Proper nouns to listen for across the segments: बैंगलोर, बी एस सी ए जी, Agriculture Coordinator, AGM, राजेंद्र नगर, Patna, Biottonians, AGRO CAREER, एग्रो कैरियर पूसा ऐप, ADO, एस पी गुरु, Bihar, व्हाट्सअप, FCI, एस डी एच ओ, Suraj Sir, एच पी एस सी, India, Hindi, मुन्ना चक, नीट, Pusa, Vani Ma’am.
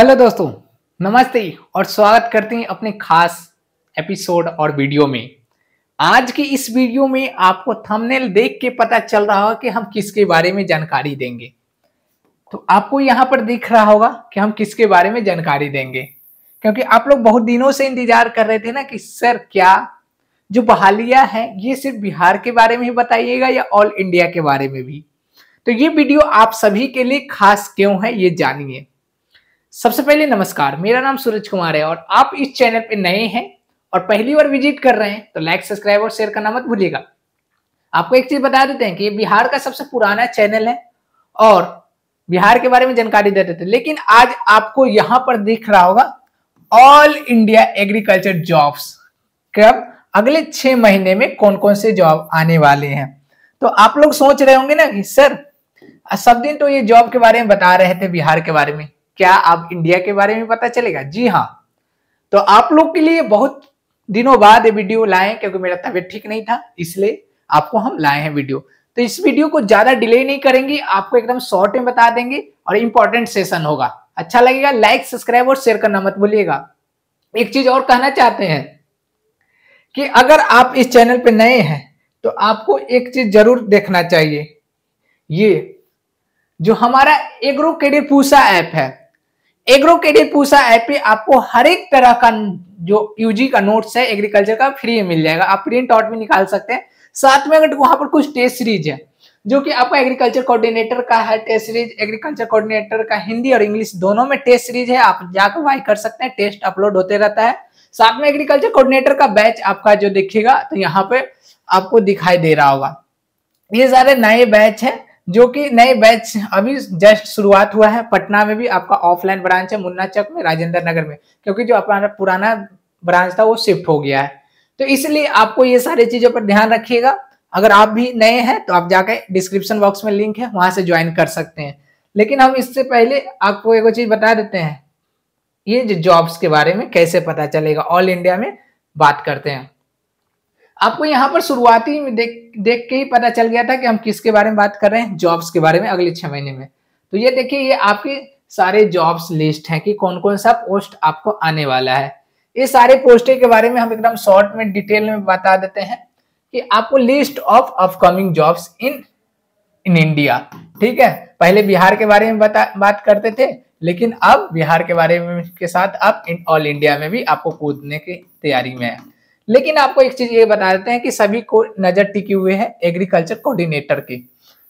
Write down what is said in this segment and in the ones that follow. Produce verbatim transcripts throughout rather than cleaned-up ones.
Hello दोस्तों, नमस्ते और स्वागत करते हैं अपने खास एपिसोड और वीडियो में। आज की इस वीडियो में आपको थंबनेल देख के पता चल रहा होगा कि हम किसके बारे में जानकारी देंगे। तो आपको यहाँ पर दिख रहा होगा कि हम किसके बारे में जानकारी देंगे, क्योंकि आप लोग बहुत दिनों से इंतजार कर रहे थे ना कि सर क्या जो बहालियाँ हैं ये सिर्फ बिहार के बारे में ही बताइएगा या ऑल इंडिया के बारे में भी। तो ये वीडियो आप सभी के लिए खास क्यों है ये जानिए। सबसे पहले नमस्कार, मेरा नाम सूरज कुमार है और आप इस चैनल पे नए हैं और पहली बार विजिट कर रहे हैं तो लाइक, सब्सक्राइब और शेयर करना मत भूलिएगा। आपको एक चीज बता देते हैं कि ये बिहार का सबसे पुराना चैनल है और बिहार के बारे में जानकारी देते थे, लेकिन आज आपको यहाँ पर दिख रहा होगा ऑल इंडिया एग्रीकल्चर जॉब्स, कब अगले छह महीने में कौन कौन से जॉब आने वाले हैं। तो आप लोग सोच रहे होंगे ना कि सर सब दिन तो ये जॉब के बारे में बता रहे थे बिहार के बारे में, क्या आप इंडिया के बारे में पता चलेगा? जी हाँ, तो आप लोग के लिए बहुत दिनों बाद ये वीडियो लाए, क्योंकि मेरा तबीयत ठीक नहीं था इसलिए आपको हम लाए हैं वीडियो। तो इस वीडियो को ज्यादा डिले नहीं करेंगे, आपको एकदम शॉर्ट में बता देंगे और इम्पोर्टेंट सेशन होगा। अच्छा लगेगा लाइक, सब्सक्राइब और शेयर करना मत भूलिएगा। एक चीज और कहना चाहते हैं कि अगर आप इस चैनल पर नए हैं तो आपको एक चीज जरूर देखना चाहिए, ये जो हमारा एग्रो कैरियर पूसा ऐप है। एग्रो कैरियर पूसा ऐप पे आपको हर एक तरह का जो यूजी का नोट्स है एग्रीकल्चर का फ्री मिल जाएगा, आप प्रिंट आउट भी निकाल सकते हैं। साथ में अगर वहां पर कुछ टेस्ट सीरीज है जो कि आपका एग्रीकल्चर कोऑर्डिनेटर का है, टेस्ट सीरीज एग्रीकल्चर कोऑर्डिनेटर का हिंदी और इंग्लिश दोनों में टेस्ट सीरीज है, आप जाकर वाई कर सकते हैं, टेस्ट अपलोड होते रहता है। साथ में एग्रीकल्चर कोऑर्डिनेटर का बैच आपका जो दिखेगा तो यहाँ पे आपको दिखाई दे रहा होगा, ये सारे नए बैच है जो कि नए बैच अभी जस्ट शुरुआत हुआ है। पटना में भी आपका ऑफलाइन ब्रांच है, मुन्ना चक में, राजेंद्र नगर में, क्योंकि जो अपना पुराना ब्रांच था वो शिफ्ट हो गया है। तो इसलिए आपको ये सारी चीज़ों पर ध्यान रखिएगा। अगर आप भी नए हैं तो आप जाकर डिस्क्रिप्शन बॉक्स में लिंक है, वहां से ज्वाइन कर सकते हैं। लेकिन हम इससे पहले आपको एक चीज़ बता देते हैं, ये जो जॉब्स के बारे में कैसे पता चलेगा ऑल इंडिया में बात करते हैं। आपको यहाँ पर शुरुआती में देख देख के ही पता चल गया था कि हम किसके बारे में बात कर रहे हैं, जॉब्स के बारे में अगले छह महीने में। तो ये देखिए, ये आपके सारे जॉब्स लिस्ट हैं कि कौन कौन सा पोस्ट आपको आने वाला है। ये सारे पोस्टें के बारे में हम एकदम शॉर्ट में डिटेल में बता देते हैं कि आपको list of upcoming jobs in in India. ठीक है, पहले बिहार के बारे में बता बात करते थे, लेकिन अब बिहार के बारे में के साथ अब ऑल इंडिया में भी आपको कूदने की तैयारी में है। लेकिन आपको एक चीज ये बता देते हैं कि सभी को नजर टिकी हुई है एग्रीकल्चर कोऑर्डिनेटर की।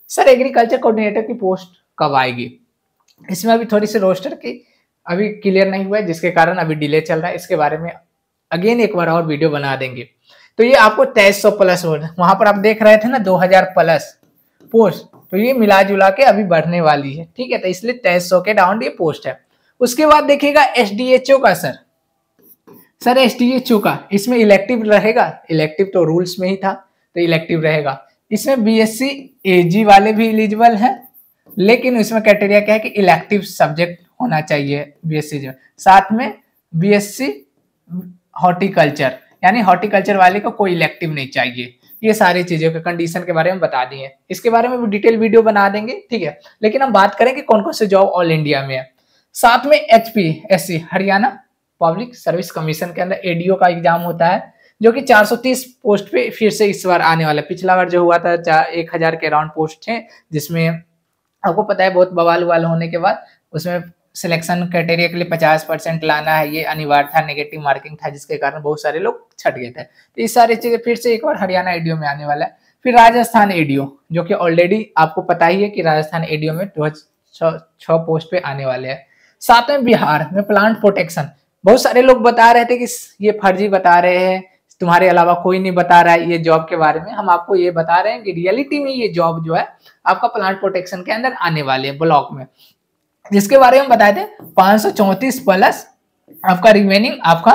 सर एग्रीकल्चर कोऑर्डिनेटर की पोस्ट कब आएगी? इसमें अभी थोड़ी सी रोस्टर की अभी क्लियर नहीं हुआ है, जिसके कारण अभी डिले चल रहा है। इसके बारे में अगेन एक बार और वीडियो बना देंगे। तो ये आपको तेईस सौ प्लस, वहां पर आप देख रहे थे ना दो हजार प्लस पोस्ट, तो ये मिला जुला के अभी बढ़ने वाली है। ठीक है, तो इसलिए तेईस सौ के राउंड ये पोस्ट है। उसके बाद देखिएगा एस डी एच ओ का। Sir sir एस डी एच ओ का इसमें इलेक्टिव रहेगा, इलेक्टिव तो रूल्स में ही था तो इलेक्टिव रहेगा। इसमें बी एस सी ए जी वाले भी एलिजिबल हैं, लेकिन इसमें क्राइटेरिया क्या है कि इलेक्टिव सब्जेक्ट होना चाहिए बी एस सी। साथ में बी एस सी हॉर्टिकल्चर यानी हॉर्टिकल्चर वाले को कोई इलेक्टिव नहीं चाहिए। ये सारी चीज़ों के कंडीशन के बारे में बता दिए, इसके बारे में भी डिटेल वीडियो बना देंगे। ठीक है, लेकिन हम बात करें कि कौन कौन से जॉब ऑल इंडिया में है। साथ में एच पी एस सी Haryana public service commission के अंदर एडीओ का एग्जाम होता है, जो कि चार सौ तीस पोस्ट पे फिर से इस बार आने वाला है। पिछला बार जो हुआ था एक हजार के अराउंड पोस्ट थे, जिसमें आपको पता है बहुत बवाल उबाल होने के बाद उसमें सिलेक्शन क्राइटेरिया के लिए पचास परसेंट लाना है, ये अनिवार्य था, नेगेटिव मार्किंग था, जिसके कारण बहुत सारे लोग छट गए थे। तो ये सारी चीज़ें फिर से एक बार हरियाणा एडीओ में आने वाला है। फिर राजस्थान एडीओ, जो कि ऑलरेडी आपको पता ही है कि राजस्थान एडीओ में दो हजार छः पोस्ट पे आने वाले हैं। साथ में बिहार में प्लांट प्रोटेक्शन, बहुत सारे लोग बता रहे थे कि ये फर्जी बता रहे हैं, तुम्हारे अलावा कोई नहीं बता रहा है ये जॉब के बारे में। हम आपको ये बता रहे हैं कि रियलिटी में ये जॉब जो है आपका प्लांट प्रोटेक्शन के अंदर आने वाले है ब्लॉक में, जिसके बारे में बताए थे पाँच सौ चौंतीस प्लस आपका रिमेनिंग आपका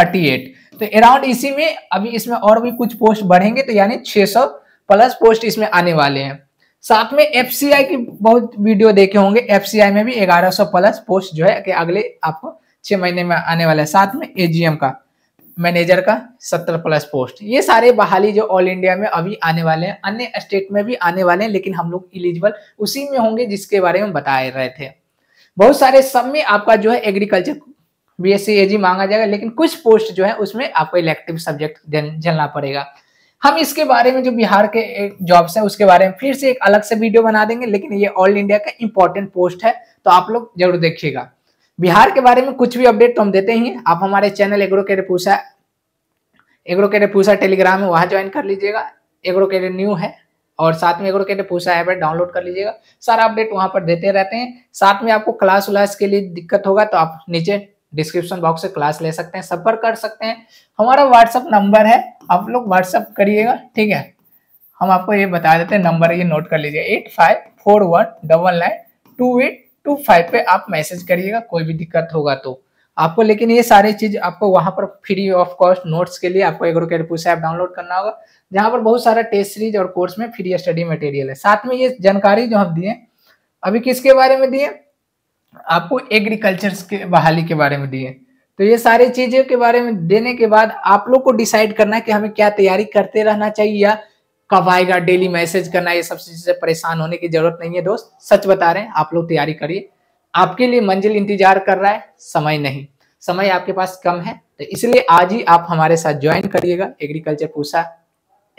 थर्टी एट, तो अराउंड इसी में अभी इसमें और भी कुछ पोस्ट बढ़ेंगे, तो यानी छः सौ प्लस पोस्ट इसमें आने वाले हैं। साथ में एफ सी आई की बहुत वीडियो देखे होंगे, एफ सी आई में भी ग्यारह सौ प्लस पोस्ट जो है कि अगले आपको छह महीने में आने वाला है। साथ में ए जी एम का मैनेजर का सत्तर प्लस पोस्ट, ये सारे बहाली जो ऑल इंडिया में अभी आने वाले हैं, अन्य स्टेट में भी आने वाले हैं, लेकिन हम लोग इलिजिबल उसी में होंगे जिसके बारे में बता रहे थे। बहुत सारे सब में आपका जो है agriculture बी एस सी ए जी मांगा जाएगा, लेकिन कुछ पोस्ट जो है उसमें आपको इलेक्टिव सब्जेक्ट झेलना पड़ेगा। हम इसके बारे में जो बिहार के जॉब्स है उसके बारे में फिर से एक अलग से वीडियो बना देंगे, लेकिन ये ऑल इंडिया का इंपॉर्टेंट पोस्ट है, तो आप लोग जरूर देखिएगा। बिहार के बारे में कुछ भी अपडेट तो हम देते ही हैं, आप हमारे channel agro career Pusa agro career Pusa Telegram है, वहाँ ज्वाइन कर लीजिएगा। एग्रो कैरियर न्यू है और साथ में एग्रो कैरियर पूसा ऐप है, डाउनलोड कर लीजिएगा, सारा अपडेट वहाँ पर देते रहते हैं। साथ में आपको क्लास व्लास के लिए दिक्कत होगा तो आप नीचे डिस्क्रिप्शन बॉक्स से क्लास ले सकते हैं, संपर्क कर सकते हैं। हमारा व्हाट्सअप नंबर है, आप लोग व्हाट्सअप करिएगा, ठीक है। हम आपको ये बता देते हैं नंबर, ये नोट कर लीजिए eight five four one double nine two eight two five पे आप मैसेज करिएगा कोई भी दिक्कत होगा तो आपको। लेकिन ये सारी चीज आपको वहाँ पर फ्री ऑफ कॉस्ट नोट्स के लिए आपको एग्रो कैरियर पूसा ऐप download करना होगा, जहाँ पर बहुत सारा टेस्ट सीरीज और कोर्स में फ्री स्टडी मटेरियल है। साथ में ये जानकारी जो हम दिए अभी किसके बारे में दिए, आपको एग्रीकल्चर के बहाली के बारे में दिए। तो ये सारी चीजों के बारे में देने के बाद आप लोग को डिसाइड करना है कि हमें क्या तैयारी करते रहना चाहिए या कब आएगा, डेली मैसेज करना, ये सब चीज से परेशान होने की जरूरत नहीं है दोस्त। सच बता रहे हैं, आप लोग तैयारी करिए, आपके लिए मंजिल इंतजार कर रहा है, समय नहीं, समय आपके पास कम है। तो इसलिए आज ही आप हमारे साथ ज्वाइन करिएगा, agriculture Pusa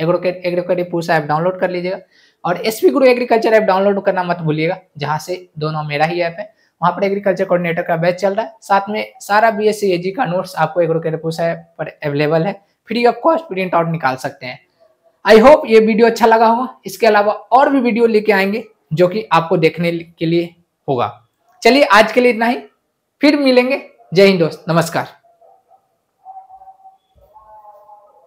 agro एग्रो कैरियर पूसा ऐप download कर लीजिएगा और एस पी गुरु agriculture app download करना मत भूलिएगा, जहाँ से दोनों मेरा ही ऐप है। वहाँ पर एग्रीकल्चर कोऑर्डिनेटर का बैच चल रहा है, साथ में सारा बी एस सी ए जी का नोट्स आपको एग्रो कैरियर पूसा ऐप पर अवेलेबल है, free of cost print out निकाल सकते हैं। आई होप ये वीडियो अच्छा लगा होगा, इसके अलावा और भी वीडियो लेके आएंगे जो कि आपको देखने के लिए होगा। चलिए आज के लिए इतना ही, फिर मिलेंगे, जय हिंद दोस्त, नमस्कार।